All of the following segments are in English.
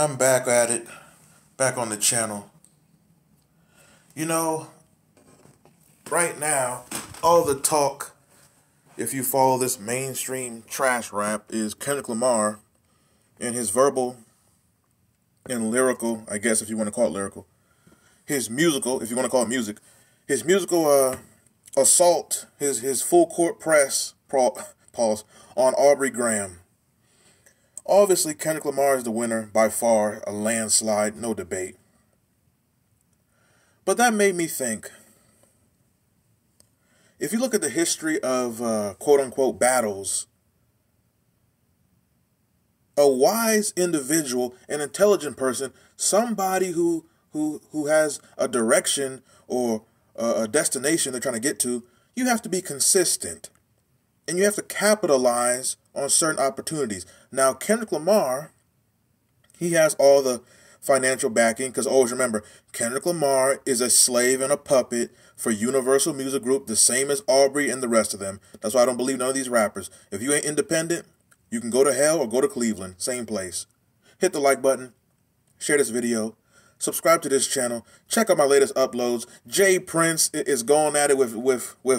I'm back at it, back on the channel. You know, right now, all the talk, if you follow this mainstream trash rap, is Kendrick Lamar and his verbal and lyrical, I guess if you want to call it lyrical, his musical, if you want to call it music, his musical assault, his full court press, pause, on Aubrey Graham. Obviously, Kendrick Lamar is the winner by far, a landslide, no debate. But that made me think, if you look at the history of quote-unquote battles, a wise individual, an intelligent person, somebody who has a direction or a destination they're trying to get to, you have to be consistent. And you have to capitalize on certain opportunities. Now, Kendrick Lamar, he has all the financial backing, because always remember, Kendrick Lamar is a slave and a puppet for Universal Music Group, the same as Aubrey and the rest of them. That's why I don't believe none of these rappers. If you ain't independent, you can go to hell or go to Cleveland, same place. Hit the like button, share this video, subscribe to this channel, check out my latest uploads. J Prince is going at it with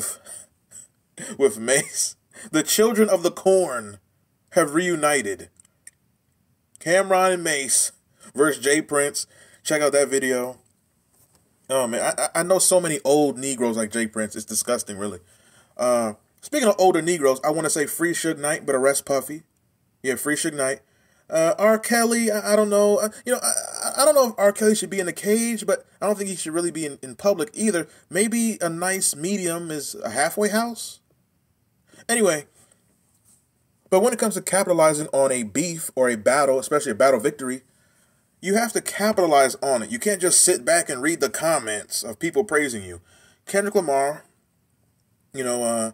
Mace. The children of the corn have reunited. Cam'ron and Mace versus J Prince. Check out that video. Oh man, I know so many old Negroes like J Prince. It's disgusting, really. Speaking of older Negroes, I want to say free Suge Knight, but arrest Puffy. Yeah, free Suge Knight. R. Kelly, I don't know. I don't know if R. Kelly should be in a cage, but I don't think he should really be in public either. Maybe a nice medium is a halfway house. Anyway, but when it comes to capitalizing on a beef or a battle, especially a battle victory, you have to capitalize on it. You can't just sit back and read the comments of people praising you. Kendrick Lamar, you know,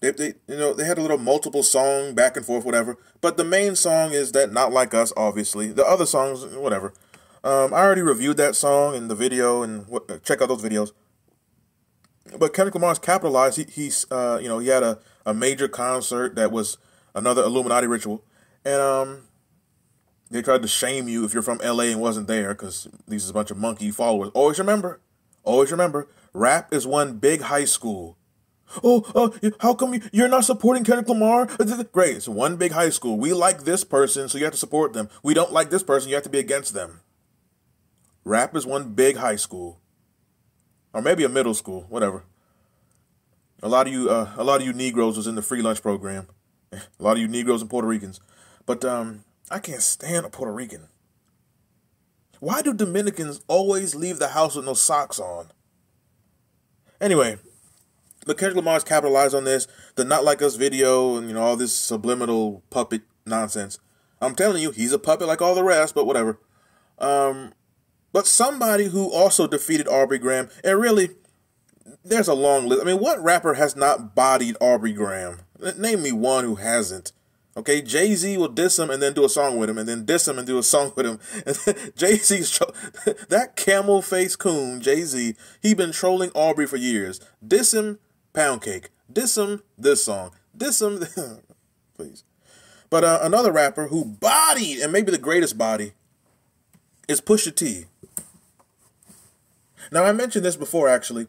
they had a little multiple song back and forth, whatever. But the main song is that Not Like Us, obviously. The other songs, whatever. I already reviewed that song in the video, and check out those videos. But Kendrick Lamar's capitalized. He had a major concert that was another Illuminati ritual, and they tried to shame you if you're from LA and wasn't there, because these is a bunch of monkey followers. Always remember, rap is one big high school. Oh, how come you're not supporting Kendrick Lamar? Great, it's one big high school. We like this person, so you have to support them. We don't like this person, you have to be against them. Rap is one big high school, or maybe a middle school, whatever. A lot of you Negroes was in the free lunch program. A lot of you Negroes and Puerto Ricans, but I can't stand a Puerto Rican. Why do Dominicans always leave the house with no socks on? Anyway, but Kendrick Lamar's capitalized on this, the Not Like Us video, and, you know, all this subliminal puppet nonsense. I'm telling you, he's a puppet like all the rest, but whatever. But somebody who also defeated Aubrey Graham, and really, there's a long list. I mean, what rapper has not bodied Aubrey Graham? Name me one who hasn't. Okay, Jay-Z will diss him and then do a song with him, and then diss him and do a song with him. Jay-Z's that camel face coon, Jay-Z, he been trolling Aubrey for years. Diss him, pound cake. Diss him, this song. Diss him, please. But another rapper who bodied, and maybe the greatest body, is Pusha T. Now, I mentioned this before, actually.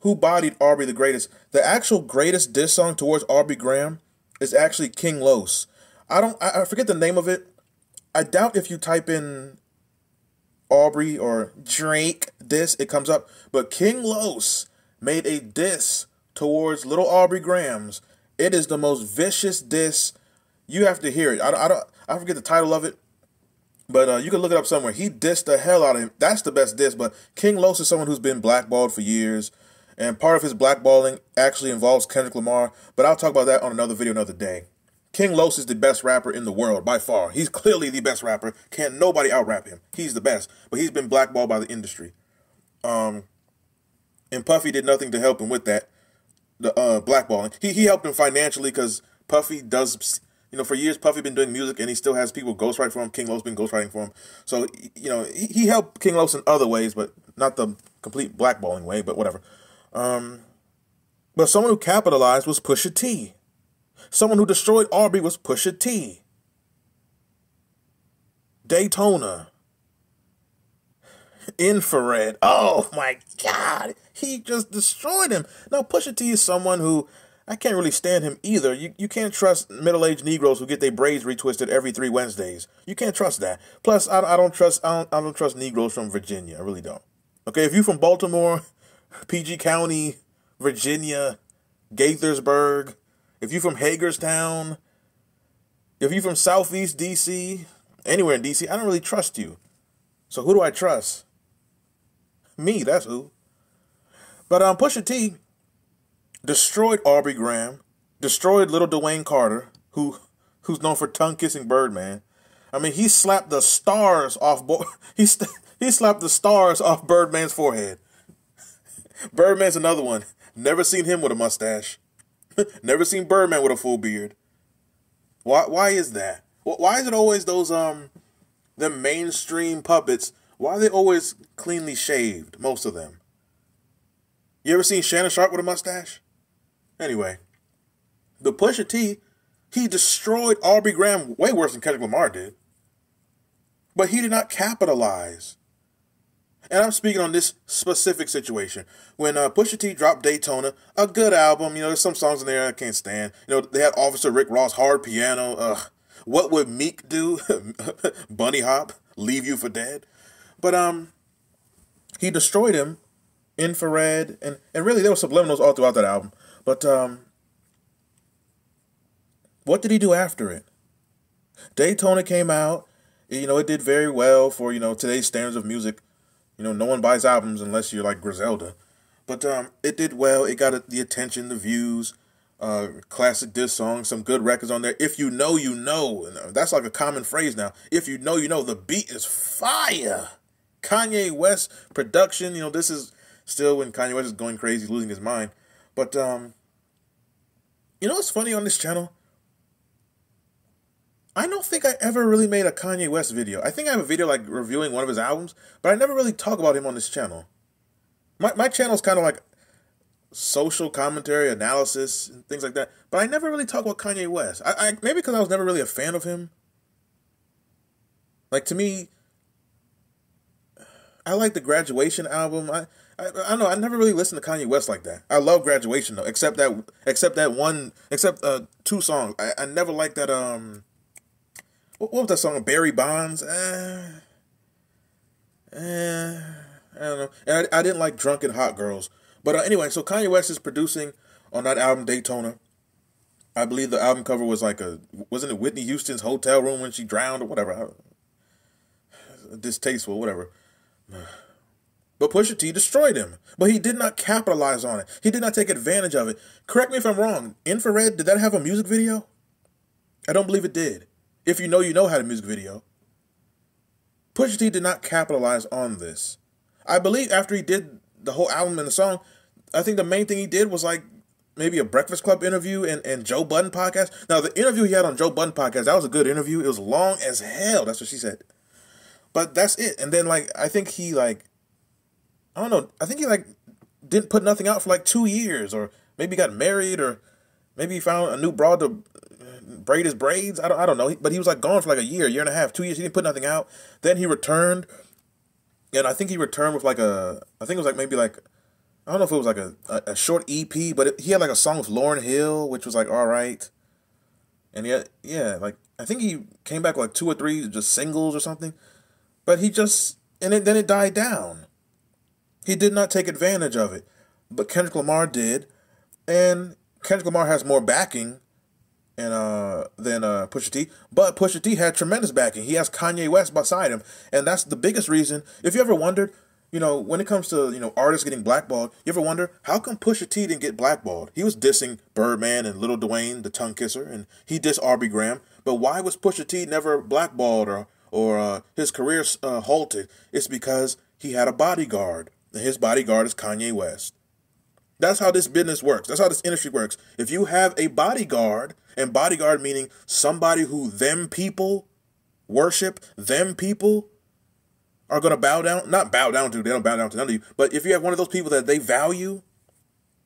Who bodied Aubrey the greatest? The actual greatest diss song towards Aubrey Graham is actually King Los. I forget the name of it. I doubt if you type in Aubrey or Drake diss, it comes up. But King Los made a diss towards little Aubrey Graham's. It is the most vicious diss. You have to hear it. I forget the title of it, but you can look it up somewhere. He dissed the hell out of him. That's the best diss. But King Los is someone who's been blackballed for years. And part of his blackballing actually involves Kendrick Lamar, but I'll talk about that on another video another day. King Los is the best rapper in the world, by far. He's clearly the best rapper. Can't nobody out-rap him. He's the best, but he's been blackballed by the industry. And Puffy did nothing to help him with that, the blackballing. He helped him financially because Puffy does, you know, for years Puffy been doing music and he still has people ghostwrite for him. King Los been ghostwriting for him. So, you know, he helped King Los in other ways, but not the complete blackballing way, but whatever. But someone who capitalized was Pusha T. Someone who destroyed Aubrey was Pusha T. Daytona, Infrared. Oh my God, he just destroyed him. Now Pusha T is someone who I can't really stand him either. You can't trust middle-aged Negroes who get their braids retwisted every 3 Wednesdays. You can't trust that. Plus, I don't trust Negroes from Virginia. I really don't. Okay, if you're from Baltimore, PG County, Virginia, Gaithersburg, if you're from Hagerstown, if you're from Southeast DC, anywhere in DC, I don't really trust you. So who do I trust? Me, that's who. But Pusha T destroyed Aubrey Graham, destroyed Lil' Dwayne Carter, who's known for tongue-kissing Birdman. I mean, he slapped the stars off he slapped the stars off Birdman's forehead. Birdman's another one. Never seen him with a mustache. Never seen Birdman with a full beard. Why is that? Why is it always those the mainstream puppets? Why are they always cleanly shaved, most of them? You ever seen Shannon Sharp with a mustache? Anyway, the Pusha T, he destroyed Aubrey Graham way worse than Kendrick Lamar did. But he did not capitalize. And I'm speaking on this specific situation. When Pusha T dropped Daytona, a good album, you know, there's some songs in there I can't stand. You know, they had Officer Rick Ross, Hard Piano, What Would Meek Do? Bunny Hop, Leave You for Dead. But he destroyed him, Infrared, and really there were subliminals all throughout that album. But what did he do after it? Daytona came out, you know, it did very well for, you know, today's standards of music. You know, no one buys albums unless you're like Griselda. But it did well. It got the attention, the views, classic diss songs, some good records on there. If you know, you know. That's like a common phrase now. If you know, you know. The beat is fire. Kanye West production. You know, this is still when Kanye West is going crazy, losing his mind. But, you know what's funny on this channel? I don't think I ever really made a Kanye West video. I think I have a video like reviewing one of his albums, but I never really talk about him on this channel. My channel's kind of like social commentary, analysis, and things like that, but I never really talk about Kanye West. Maybe because I was never really a fan of him. Like, to me, I like the Graduation album. I don't know. I never really listened to Kanye West like that. I love Graduation though, except two songs. I never liked that. What was that song? Barry Bonds? I don't know. And I didn't like Drunk and Hot Girls. But anyway, so Kanye West is producing on that album Daytona. I believe the album cover was like wasn't it Whitney Houston's hotel room when she drowned or whatever? Distasteful, whatever. But Pusha T destroyed him. But he did not capitalize on it. He did not take advantage of it. Correct me if I'm wrong. Infrared, did that have a music video? I don't believe it did. If you know, you know had a music video. Pusha T did not capitalize on this. I believe after he did the whole album and the song, I think the main thing he did was like maybe a Breakfast Club interview and Joe Budden podcast. Now, the interview he had on Joe Budden podcast, that was a good interview. It was long as hell. That's what she said. But that's it. And then like, I think he like, I don't know. I think he like didn't put nothing out for like 2 years, or maybe got married, or maybe he found a new broad to braid his braids. I don't know. But he was like gone for like a year and a half, 2 years. He didn't put nothing out. Then he returned, and I think he returned with like I don't know if it was like a short EP, but he had like a song with Lauryn Hill, which was like all right. And yet, yeah, like I think he came back with like 2 or 3 just singles or something. But he just then it died down. He did not take advantage of it, but Kendrick Lamar did, and Kendrick Lamar has more backing than Pusha T. But Pusha T had tremendous backing. He has Kanye West beside him. And that's the biggest reason. If you ever wondered, you know, when it comes to, you know, artists getting blackballed, you ever wonder, how come Pusha T didn't get blackballed? He was dissing Birdman and Lil Dwayne, the tongue kisser, and he dissed Aubrey Graham. But why was Pusha T never blackballed or his career halted? It's because he had a bodyguard. And his bodyguard is Kanye West. That's how this business works. That's how this industry works. If you have a bodyguard, and bodyguard meaning somebody who them people worship, them people are going to bow down. Not bow down to, they don't bow down to none of you. But if you have one of those people that they value,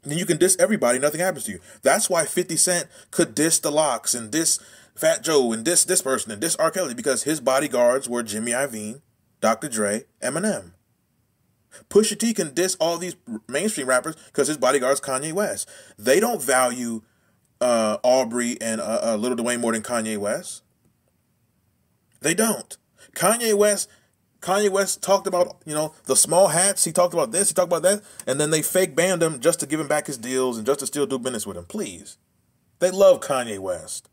then you can diss everybody. Nothing happens to you. That's why 50 Cent could diss The Lox and diss Fat Joe and this person and this R. Kelly, because his bodyguards were Jimmy Iovine, Dr. Dre, Eminem. Pusha T can diss all these mainstream rappers because his bodyguard's Kanye West. They don't value Aubrey and Lil' Dwayne more than Kanye West. They don't. Kanye West talked about, you know, the small hats. He talked about this, he talked about that, and then they fake banned him just to give him back his deals and just to still do business with him. Please. They love Kanye West.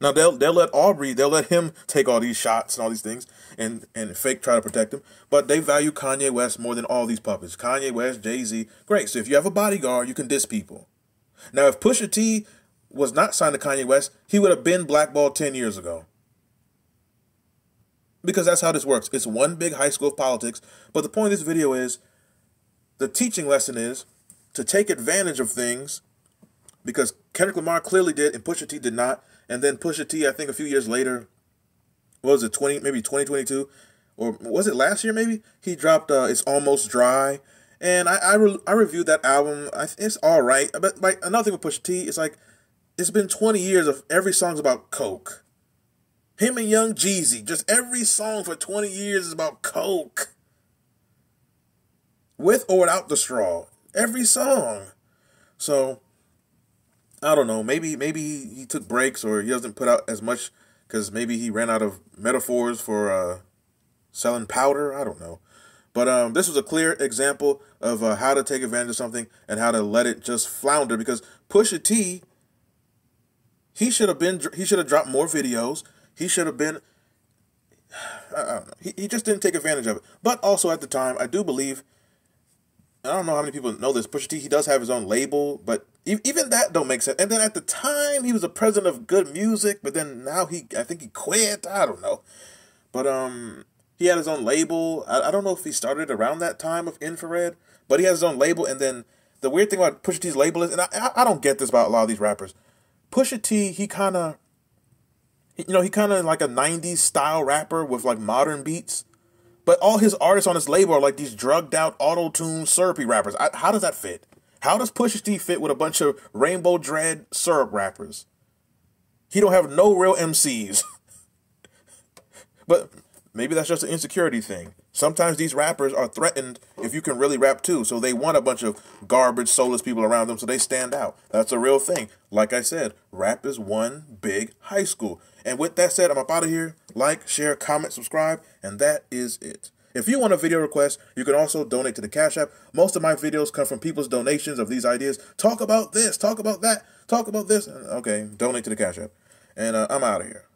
Now, they'll let Aubrey, they'll let him take all these shots and all these things and fake try to protect him. But they value Kanye West more than all these puppets. Kanye West, Jay-Z, great. So if you have a bodyguard, you can diss people. Now, if Pusha T was not signed to Kanye West, he would have been blackballed 10 years ago. Because that's how this works. It's one big high school of politics. But the point of this video is, the teaching lesson is to take advantage of things, because Kendrick Lamar clearly did and Pusha T did not. And then Pusha T, I think a few years later, what was it, 2022, or was it last year maybe? He dropped It's Almost Dry, and I reviewed that album. It's all right, but like another thing with Pusha T, it's like it's been 20 years of every song's about coke. Him and Young Jeezy, just every song for 20 years is about coke. With or without the straw, every song. So I don't know, maybe he took breaks, or he doesn't put out as much because maybe he ran out of metaphors for selling powder. I don't know. But this was a clear example of how to take advantage of something and how to let it just flounder, because Pusha T, he should have dropped more videos. He should have been, I don't know, he just didn't take advantage of it. But also at the time, I do believe, I don't know how many people know this, Pusha T, he does have his own label, but even that don't make sense. And then at the time, he was the president of Good Music, but then now I think he quit. I don't know. But he had his own label. I don't know if he started around that time of Infrared, but he has his own label. And then the weird thing about Pusha T's label is, and I don't get this about a lot of these rappers, Pusha T, he kind of, you know, he kind of like a 90s style rapper with like modern beats. But all his artists on his label are like these drugged out, auto-tuned, syrupy rappers. How does that fit? How does Pusha T fit with a bunch of Rainbow Dread syrup rappers? He don't have no real MCs. But maybe that's just an insecurity thing. Sometimes these rappers are threatened if you can really rap too. So they want a bunch of garbage, soulless people around them so they stand out. That's a real thing. Like I said, rap is one big high school. And with that said, I'm up out of here. Like, share, comment, subscribe, and that is it. If you want a video request, you can also donate to the Cash App. Most of my videos come from people's donations of these ideas. Talk about this, talk about that, talk about this. Okay, donate to the Cash App. And I'm out of here.